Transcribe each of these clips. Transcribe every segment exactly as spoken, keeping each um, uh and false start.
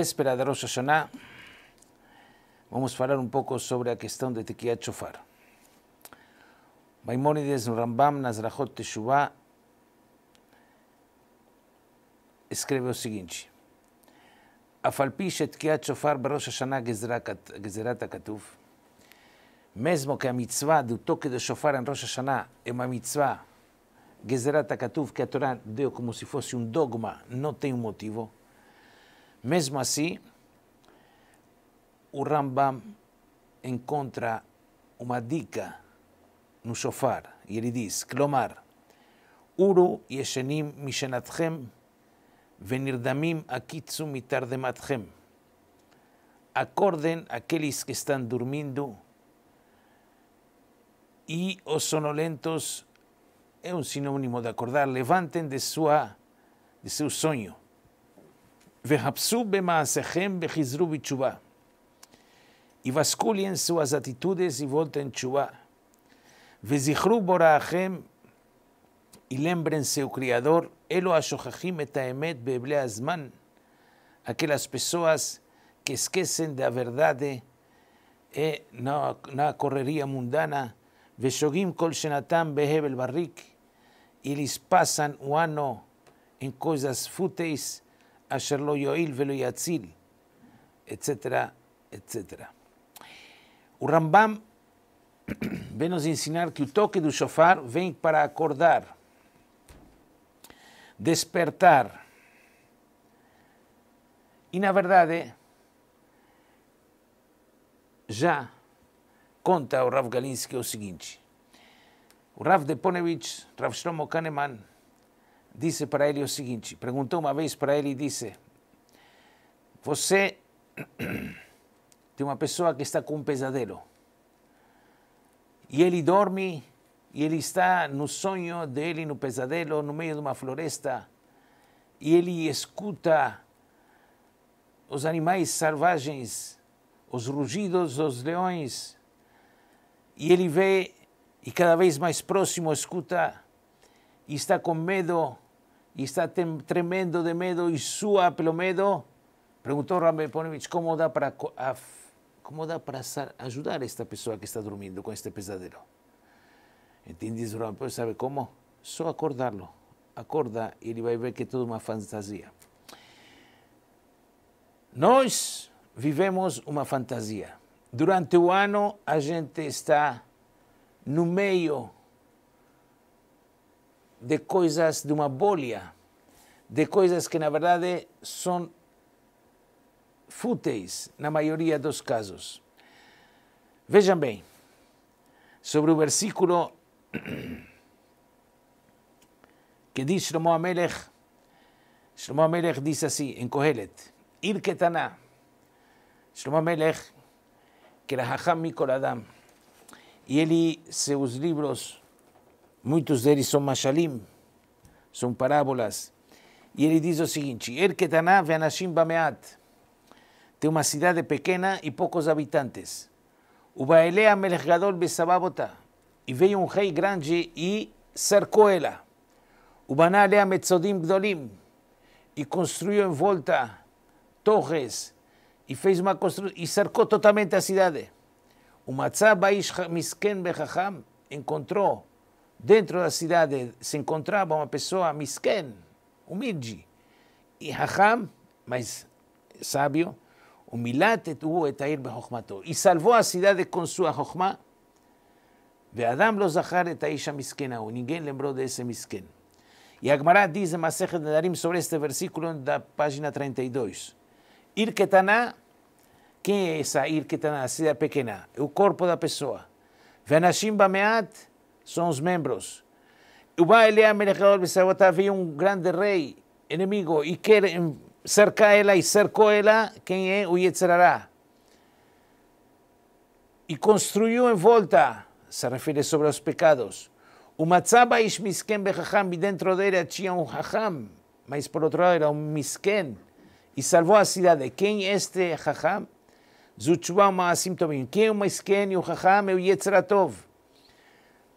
véspera de Rosh Hashaná, vamos a falar um pouco sobre a questão de tikiat chofar. Maimonides, no Rambam, nas Rajot de Chubá, escreve o seguinte: a falpiche tikiat chofar Rosh Hashaná gezerata katuv, mesmo que a mitsvá do toque de chofar em Rosh Hashaná é uma mitsvá gezerata katuv que a Torá deu como se fosse um dogma, não tem um motivo. Mesmo assim, o Rambam encontra uma dica no Shofar, e ele diz: Klomar, Uru e Shenim, Mishenathem, Venirdamim, Akitsu, Mitardemathem. Acordem aqueles que estão dormindo e os sonolentos, é um sinônimo de acordar, levantem de, sua, de seu sonho. Ve Japsub, bejizrubi chubá. Y vasculien sus actitudes y volten chubá. Ve zihrub, bora, ajem. Y lembrense su Criador, elo ashojajim, etaemet, bejebel azman. Aquellas personas que esquecen de la verdad y eh, no, no correría mundana. Veshogim, colchenatán, bejebel, barrik. Y les pasan un año en cosas fúteis, asherlo yoil velo yatzil, etcétera, etcétera. O Rambam vem nos ensinar que o toque do shofar vem para acordar, despertar. E, na verdade, já conta o Rav Galinsky o seguinte. O Rav Deponovich, Rav Shlomo Kahneman, disse para ele o seguinte, perguntou uma vez para ele e disse: você tem uma pessoa que está com um pesadelo e ele dorme e ele está no sonho dele, no pesadelo, no meio de uma floresta, e ele escuta os animais selvagens, os rugidos dos leões, e ele vê e cada vez mais próximo escuta e está com medo e está tremendo de medo e sua pelo medo. Perguntou Rambo Iponimich: como dá para como dá para ajudar esta pessoa que está dormindo com este pesadelo? Entendes, Rambo? Sabe como? Só acordá-lo. Acorda e ele vai ver que é tudo uma fantasia. Nós vivemos uma fantasia. Durante o ano a gente está no meio de coisas, de uma bolha, de coisas que, na verdade, são fúteis, na maioria dos casos. Vejam bem, sobre o versículo que diz Shlomo Amelech, Shlomo Amelech diz assim, em Kohelet, Irketaná, Shlomo Amelech, que era hacham e ele, seus livros, muitos deles são mashalim, são parábolas. E ele diz o seguinte: Irketaná ve'anashim bameat. Tem uma cidade pequena e poucos habitantes. Ubaelea melech gadol besababota. E veio um rei grande e cercou ela. Ubana alea metzodim gdolim. E construiu em volta torres. E fez uma construção e cercou totalmente a cidade. Umatzá baish misken bechacham. Encontrou dentro da cidade, se encontrava uma pessoa misken, humilde, e hacham, mas sábio, humilatet hu etair bechokmato, e salvou a cidade com sua chokma. Ve'adam lo zachar et haisha miskenahu, ninguém lembrou desse misken. E a Gemara diz em Masechet Nedarim sobre este versículo da página trinta e dois. Irketaná, quem é essa Irketaná, a cidade pequena? É o corpo da pessoa. Ve'anashim bameat, são os membros. Uba Elea Melechador Besabota, havia um grande rei inimigo e quer cercar ela e cercou ela, quem é? O Yetzerará. E construiu em volta, se refere sobre os pecados, o Matzaba Ish Misken Bechacham, e dentro dele tinha um Hacham, mas por outro lado era um Misken, e salvou a cidade. Quem é este Hacham? Zuchubá Maasim Tobim. Quem é o Misken e o Hacham? É o Yetzeratov.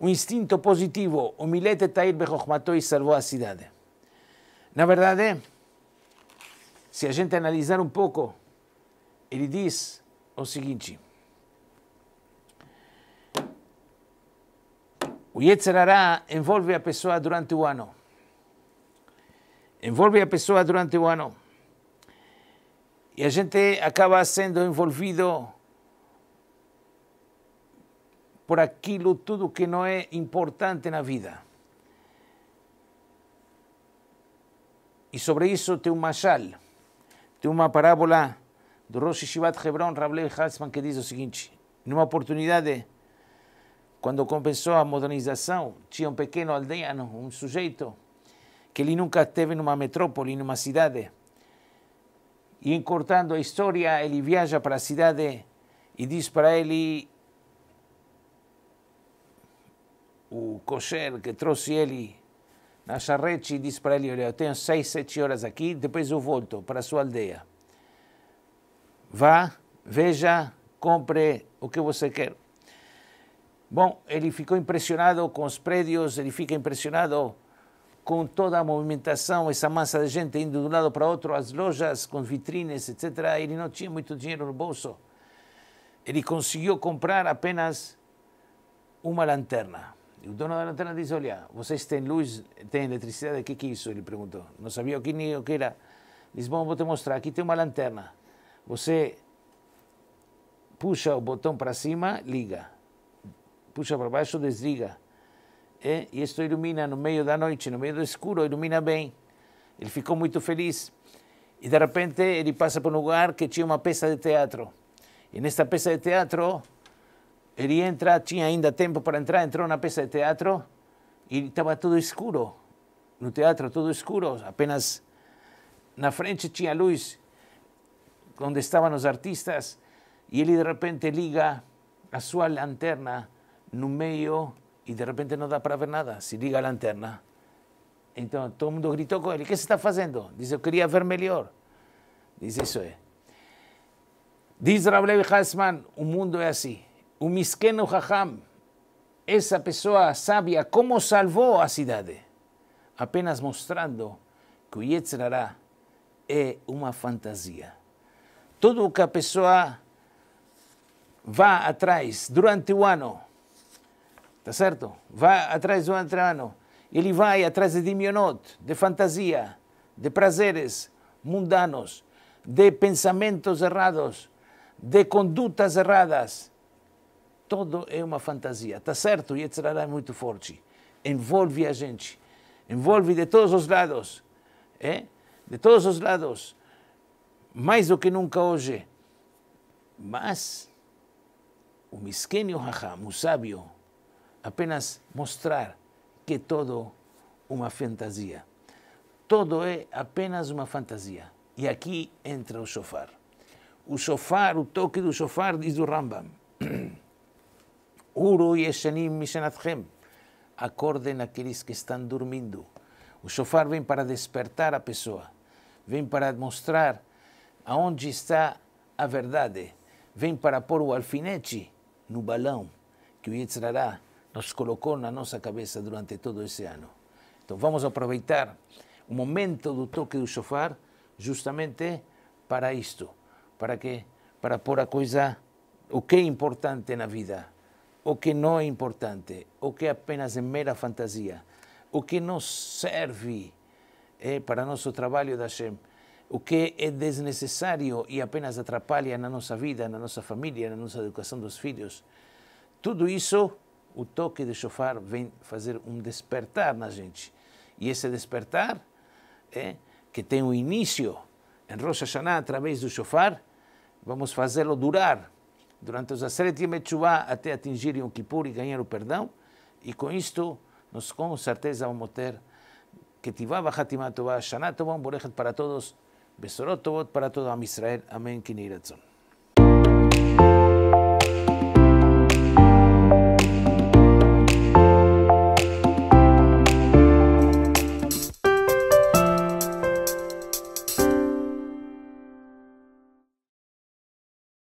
O instinto positivo, o milete tair bechokmato, e salvou a cidade. Na verdade, se a gente analisar um pouco, ele diz o seguinte: o Yetzer Hará envolve a pessoa durante o ano. Envolve a pessoa durante o ano. E a gente acaba sendo envolvido por aquilo tudo que não é importante na vida. E sobre isso tem um machal, tem uma parábola do Rosh Hashivat Hebron, Rabbi Halsman, que diz o seguinte: numa oportunidade, quando começou a modernização, tinha um pequeno aldeano, um sujeito, que ele nunca esteve numa metrópole, numa cidade. E encurtando a história, ele viaja para a cidade e diz para ele o cocheiro que trouxe ele na charrete, diz para ele: olha, eu tenho seis, sete horas aqui, depois eu volto para a sua aldeia. Vá, veja, compre o que você quer. Bom, ele ficou impressionado com os prédios, ele fica impressionado com toda a movimentação, essa massa de gente indo de um lado para outro, as lojas com vitrines, etcétera. Ele não tinha muito dinheiro no bolso. Ele conseguiu comprar apenas uma lanterna. E o dono da lanterna disse: olha, vocês têm luz, têm eletricidade, o que que é isso? Ele perguntou. Não sabia o que, nem o que era. Disse: bom, vou te mostrar, aqui tem uma lanterna. Você puxa o botão para cima, liga. Puxa para baixo, desliga. É, e isto ilumina no meio da noite, no meio do escuro, ilumina bem. Ele ficou muito feliz. E de repente ele passa por um lugar que tinha uma peça de teatro. E nesta peça de teatro, ele entra, tinha ainda tempo para entrar, entrou na peça de teatro e estava tudo escuro. No teatro, tudo escuro, apenas na frente tinha luz, onde estavam os artistas. E ele de repente liga a sua lanterna no meio, e de repente não dá para ver nada, se liga a lanterna. Então todo mundo gritou com ele: o que você está fazendo? Diz: eu queria ver melhor. Diz: isso é. Diz Rabbi Halsman: o mundo é assim. O Misken, o hacham, essa pessoa sábia, como salvou a cidade? Apenas mostrando que o Yetzer Hará é uma fantasia. Tudo o que a pessoa vá atrás durante o ano, tá certo? Vai atrás do ano. Ele vai atrás de dimionot, de fantasia, de prazeres mundanos, de pensamentos errados, de condutas erradas. Todo é uma fantasia, tá certo? E Yetzer Hará é muito forte. Envolve a gente. Envolve de todos os lados. É? De todos os lados. Mais do que nunca hoje. Mas o misquenio hacham, o sábio, apenas mostrar que todo uma fantasia. Todo é apenas uma fantasia. E aqui entra o shofar. O shofar, o toque do shofar, diz o Rambam: Uru e Shenim Mishenathem, acordem aqueles que estão dormindo. O shofar vem para despertar a pessoa. Vem para mostrar aonde está a verdade. Vem para pôr o alfinete no balão que o Yetzer Hará nos colocou na nossa cabeça durante todo esse ano. Então vamos aproveitar o momento do toque do shofar justamente para isto, para que para pôr a coisa, o que é importante na vida, o que não é importante, o que apenas é mera fantasia, o que não serve é, para nosso trabalho da Hashem, o que é desnecessário e apenas atrapalha na nossa vida, na nossa família, na nossa educação dos filhos. Tudo isso, o toque de shofar vem fazer um despertar na gente. E esse despertar, é, que tem um início em Rosh Hashaná através do shofar, vamos fazê-lo durar durante os aseret e chubá até atingir Yom Kippur e ganhar o perdão. E com isto, nós com certeza vamos ter que tivava hatima tová, shana tová, borechet para todos, besorot tovot para todo a Israel. Amém, que niratzon.